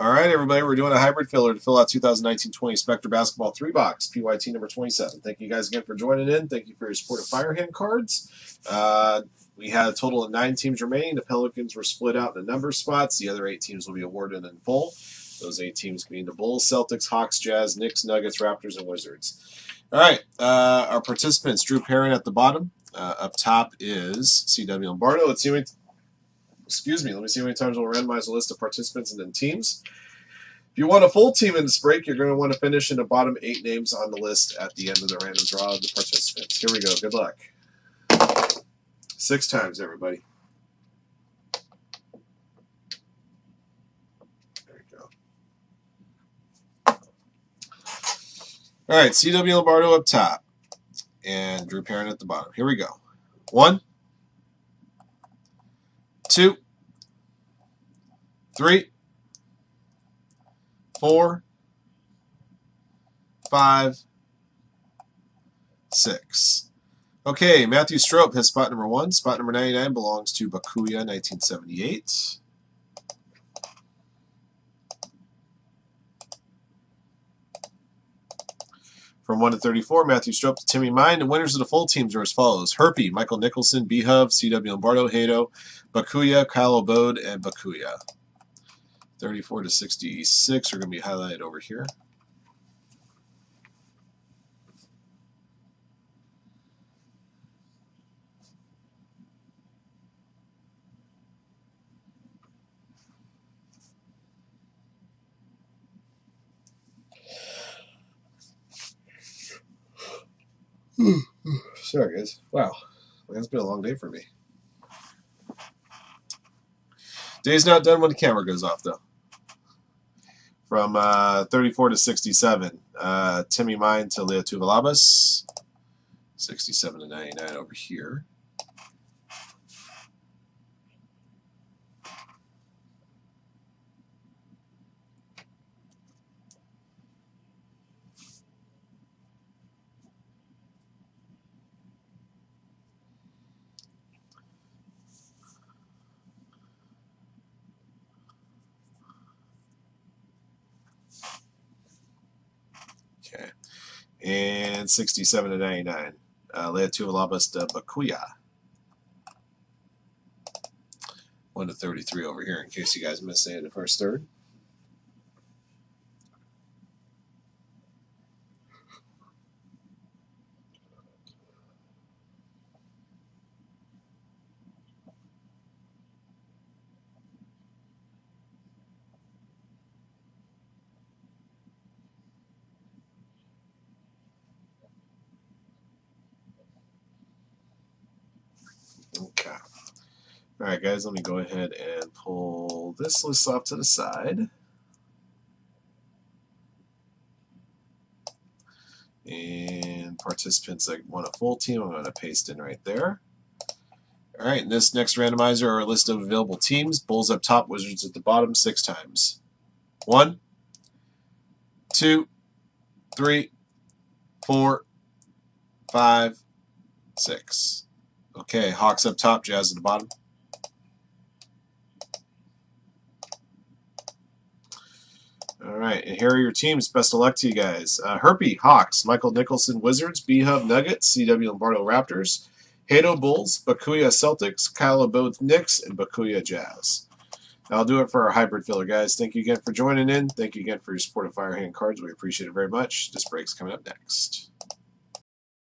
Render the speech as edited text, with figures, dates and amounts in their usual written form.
All right, everybody, we're doing a hybrid filler to fill out 2019-20 Spectre Basketball 3-box, PYT number 27. Thank you guys again for joining in. Thank you for your support of Firehand Cards. We had a total of 9 teams remaining. The Pelicans were split out in a number of spots. The other 8 teams will be awarded in full. Those 8 teams being the Bulls, Celtics, Hawks, Jazz, Knicks, Nuggets, Raptors, and Wizards. All right, our participants, Drew Perrin at the bottom. Up top is C.W. Lombardo. Let's see what... Excuse me, let me see how many times we'll randomize a list of participants and then teams. If you want a full team in this break, you're going to want to finish in the bottom 8 names on the list at the end of the random draw of the participants. Here we go. Good luck. 6 times, everybody. There you go. All right, C.W. Lombardo up top and Drew Perrin at the bottom. Here we go. 1, 2, 3, 4, 5, 6. Okay, Matthew Strope has spot number 1. Spot number 99 belongs to Bakuya1978. From 1 to 34, Matthew Strope to Timmy Mind. And winners of the full teams are as follows: Herpy, Michael Nicholson, Beehive, C.W. Lombardo, Hato, Bakuya, Kyle O'Bode, and Bakuya. 34 to 66 are going to be highlighted over here. Sorry, guys. Wow. That's been a long day for me. Day's not done when the camera goes off, though. From 34 to 67, Timmy Mind to Lea Tuvalabas. 67 to 99 over here. Okay, and 67 to 99, Lea Tuvalabas to Bakuya. 1 to 33 over here in case you guys missed any of the first third. Okay. All right, guys, let me go ahead and pull this list off to the side. And participants that want a full team, I'm going to paste in right there. All right, and this next randomizer are a list of available teams. Bulls up top, Wizards at the bottom, 6 times. 1, 2, 3, 4, 5, 6. Okay, Hawks up top, Jazz at the bottom. All right, and here are your teams. Best of luck to you guys. Herpy, Hawks, Michael Nicholson, Wizards, B-Hub, Nuggets, C.W. Lombardo, Raptors, Hato, Bulls, Bakuya, Celtics, Kyle O'Bode, Knicks, and Bakuya, Jazz. That'll do it for our hybrid filler, guys. Thank you again for joining in. Thank you again for your support of Firehand Cards. We appreciate it very much. This break's coming up next.